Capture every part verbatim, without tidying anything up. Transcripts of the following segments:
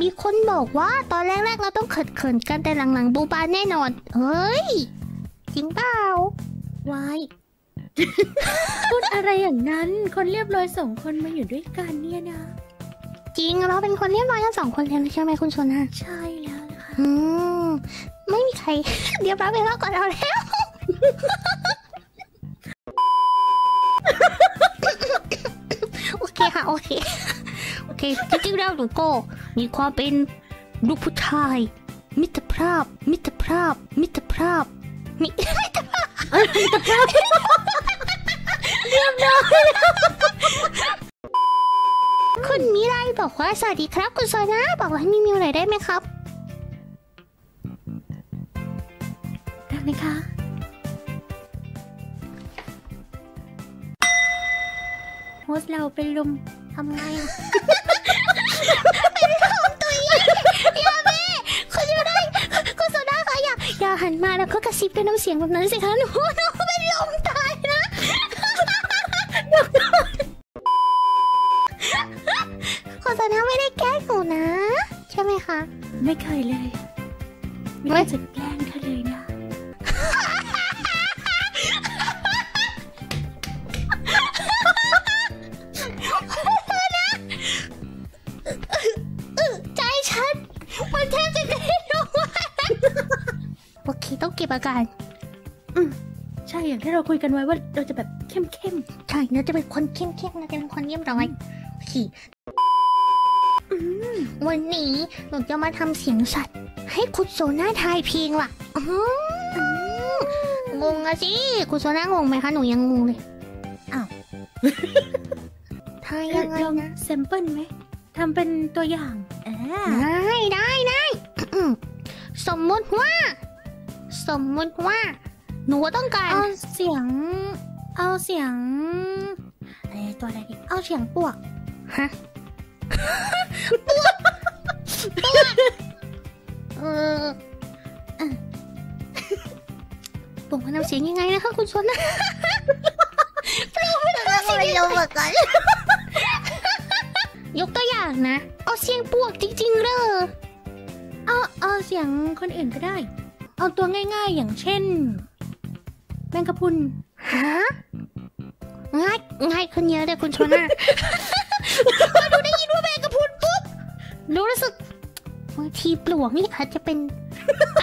มีคนบอกว่าตอนแรกๆเราต้องเขินๆกันแต่หลังๆบูบานแน่นอนเฮ้ยจริงเปล่าวาย พูดอะไรอย่างนั้นคนเรียบร้อยสองคนมาอยู่ด้วยกันเนี่ยนะจริงเราเป็นคนเรียบร้อยทั้งสองคนแล้วใช่ไหมคุณชนนะใช่แล้วนะคะอืมไม่มีใคร เดี๋ยวรับไปแล้วก่อนเราแล้ว โอเคค่ะโอเคโอเคจริงๆแล้วหนูก็มีความเป็นลูกผู้ชายมิตรภาพมิตรภาพมิตรภาพมิตรภาพมิตรภาพเรียบร้อยคุณมิไรบอกว่าสวัสดีครับคุณโซน่าบอกว่าให้มีมิวหน่อยได้ไหมครับได้ไหมคะโฮสเราเป็นลมทำไงอ่ะเป็นลมตัวเองอย่าแม่คุณมิไรคุณโซน่าคะอย่าอย่าหันมาแล้วก็กระซิบด้วยน้ำเสียงแบบนั้นสิคะหนูหนูเป็นลมตายนะคุณโซน่าไม่ได้แกล้งหนูนะใช่ไหมคะไม่เคยเลยไม่จะแกล้งเธอเลยนะต้องเก็บอาการอืมใช่อย่างที่เราคุยกันไว้ว่าเราจะแบบเข้มเข้มใช่เราจะเป็นคนเข้มเข้มเราจะเป็นคนเรียบร้อยขี่วันนี้หนูจะมาทำเสียงสัตว์ให้คุณโซน่าทายเพลงว่ะงงอะสิคุณโซน่างงไหมคะหนูยังงงเลยอ้าวทายยังไงนะแซมเปิลไหมทำเป็นตัวอย่างได้ได้ได้สมมติว่าสมมติว่าหนูต้องการเอาเสียงเอาเสียงอะไรตัวอะไรดิเอาเสียงปวกฮะปวกปวกเออปวกมันเอาเสียงยังไงนะคะคุณชวนนะปวกมันเอาเสียงยังไงยกตัวอย่างนะเอาเสียงปวกจริงๆเลยเอาเอาเสียงคนอื่นก็ได้เอาตัวง่ายๆอย่างเช่นแมงกะพรุนฮะง่ายง่ายขึ้นเยอะเลยคุณชนะ พอดูได้ยินว่าแมงกะพรุนปุ๊บรู้สึกบางทีปลวกนี่อาจจะเป็น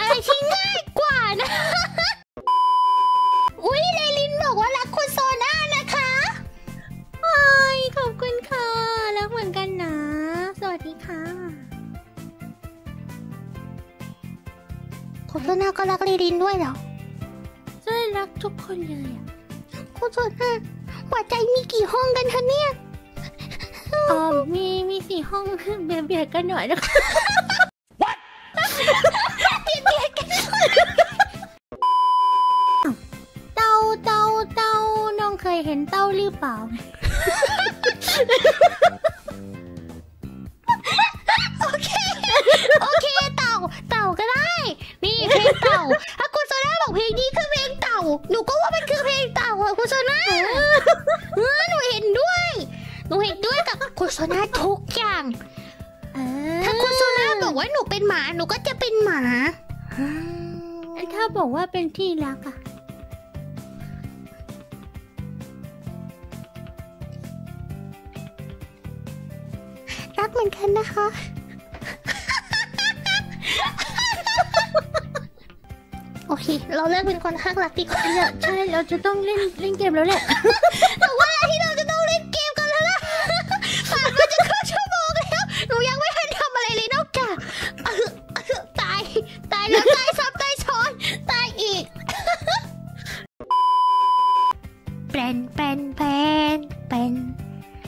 อะไรที่ง่ายกว่านะ อุ้ยเลลินบอกว่ารักคุณโซน่านะคะโอ้ยขอบคุณค่ะรักเหมือนกันนะสวัสดีค่ะคุณโซน่าก็รักเลลินด้วยเหรอใช่รักทุกคนเลยอ่ะคุณโซน่าหัวใจมีกี่ห้องกันคะเนี่ยอ๋อมีมีสี่ห้องเบียดเบียดกันหน่อยนะคะ What เบียดเบียดกันเต่าเต่าเต่าน้องเคยเห็นเต่าหรือเปล่าโอเคโอเคเต่าเต่าก็ได้นี่เพลงเต่าถ้าคุณโซน่าบอกเพลงนี้คือเพลงเต่าหนูก็ว่ามันคือเพลงเต่าอะคุณโซน่าเออหนูเห็นด้วยหนูเห็นด้วยกับคุณโซน่าทุกอย่างถ้าคุณโซน่าบอกว่าหนูเป็นหมาหนูก็จะเป็นหมาถ้าบอกว่าเป็นที่รักอะรักเหมือนกันนะคะโอเคเราเลิกเป็นคนข้างรักดีกว่าใช่เราจะต้องเล่นเล่นเกมแล้วแหละแต่ว่าที่เราจะต้องเล่นเกมกันแล้วล่ะผ่านมาจะครึ่งชั่วโมงแล้วหนูยังไม่ทันทำอะไรเลยนอกจากตายตายแล้วตายซ้ำตายช้อนตายอีกเป็นเป็นเป็นเป็น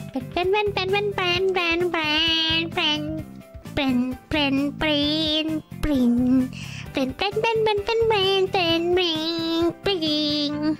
เป็นเป็นเป็นเป็นเป็นเป็นเป็นเป็นเป็นเป็นเป็นเป็นเป็นเป็นเป็นเป็นเป็นเป็นเป็น